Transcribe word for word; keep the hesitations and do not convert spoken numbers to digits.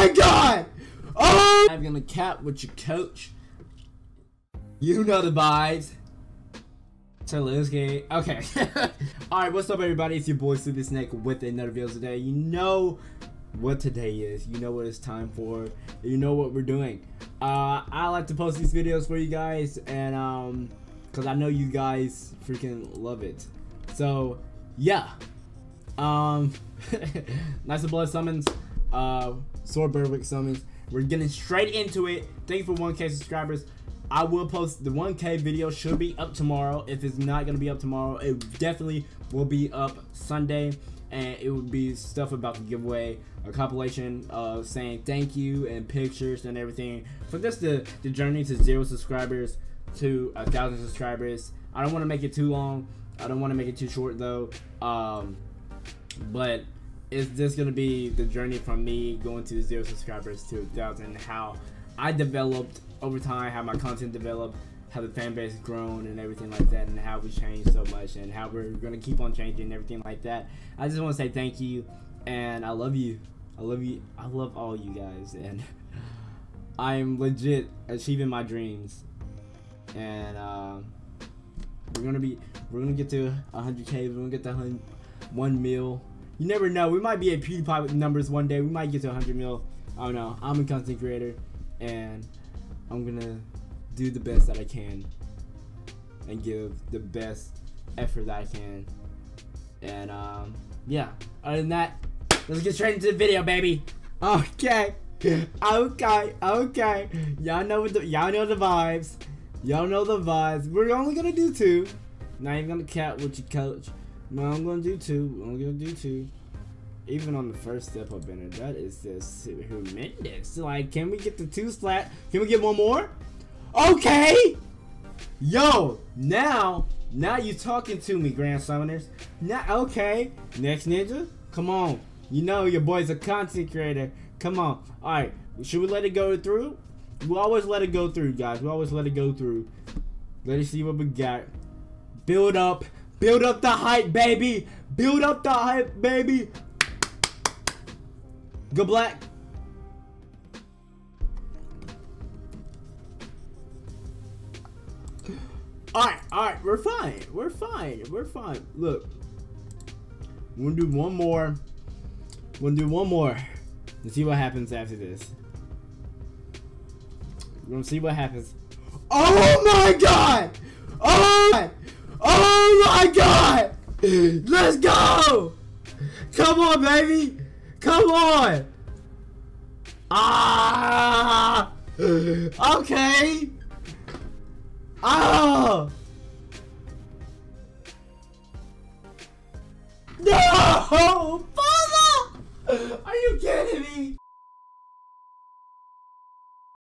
my god! Oh! I'm gonna cap with your coach. You know the vibes. So let's get okay. Alright, what's up everybody? It's your boy Sleepy Snake with another video today. You know what today is. You know what it's time for. You know what we're doing. Uh, I like to post these videos for you guys, and um, cause I know you guys freaking love it. So yeah. Um, nice and blood summons. Uh, sword Berwick summons. We're getting straight into it. Thank you for one K subscribers. I will post the one K video. Should be up tomorrow. If it's not gonna be up tomorrow, it definitely will be up Sunday, and it will be stuff about the giveaway, a compilation of saying thank you and pictures and everything for just the the journey to zero subscribers to a thousand subscribers. I don't want to make it too long. I don't want to make it too short though. Um, but it's just gonna be the journey from me going to zero subscribers to a thousand. How I developed over time, how my content developed, how the fan base has grown and everything like that, and how we changed so much and how we're gonna keep on changing and everything like that. I just want to say thank you, and I love you. I love you. I love all you guys, and I am legit achieving my dreams. And uh, we're gonna be, we're gonna get to one hundred K. We're gonna get to one mil. You never know. We might be at PewDiePie with numbers one day. We might get to one hundred mil. I don't know. I'm a content creator, and I'm gonna do the best that I can and give the best effort that I can. And um, yeah, other than that, let's get straight into the video, baby. Okay, okay, okay. Y'all know what the y'all know the vibes. Y'all know the vibes. We're only gonna do two. Not even gonna cat with your coach. No, I'm gonna do two. I'm gonna do two. Even on the first step up in it, that is just tremendous. Like, can we get the two slat? Can we get one more? Okay! Yo, now, now you talking to me, Grand Summoners. Now, okay, next ninja, come on. You know your boy's a content creator. Come on. All right, should we let it go through? We always let it go through, guys. We always let it go through. Let us see what we got. Build up, build up the hype, baby. Build up the hype, baby. Go black. Alright, alright, we're fine. We're fine. We're fine. Look. We're gonna do one more. We're gonna do one more. Let's see what happens after this. We're gonna see what happens. Oh my god! Oh my, oh my god! Let's go! Come on, baby! Come on! Ah! Okay! Oh! No!